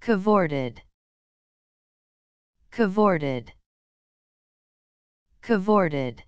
Cavorted, cavorted, cavorted.